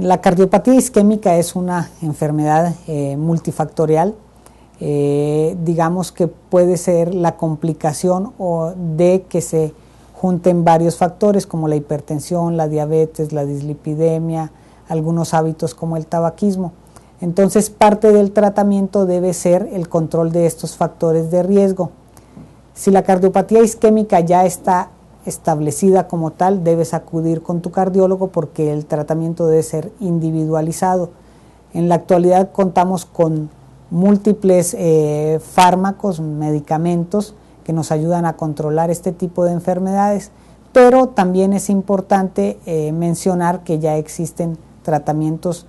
La cardiopatía isquémica es una enfermedad multifactorial, digamos que puede ser la complicación de que se junten varios factores como la hipertensión, la diabetes, la dislipidemia, algunos hábitos como el tabaquismo. Entonces, parte del tratamiento debe ser el control de estos factores de riesgo. Si la cardiopatía isquémica ya está establecida como tal, debes acudir con tu cardiólogo porque el tratamiento debe ser individualizado. En la actualidad contamos con múltiples fármacos, medicamentos que nos ayudan a controlar este tipo de enfermedades, pero también es importante mencionar que ya existen tratamientos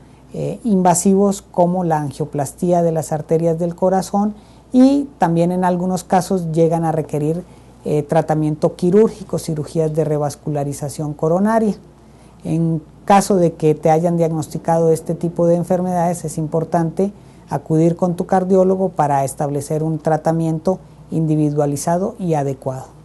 invasivos como la angioplastía de las arterias del corazón y también en algunos casos llegan a requerir tratamiento quirúrgico, cirugías de revascularización coronaria. En caso de que te hayan diagnosticado este tipo de enfermedades, es importante acudir con tu cardiólogo para establecer un tratamiento individualizado y adecuado.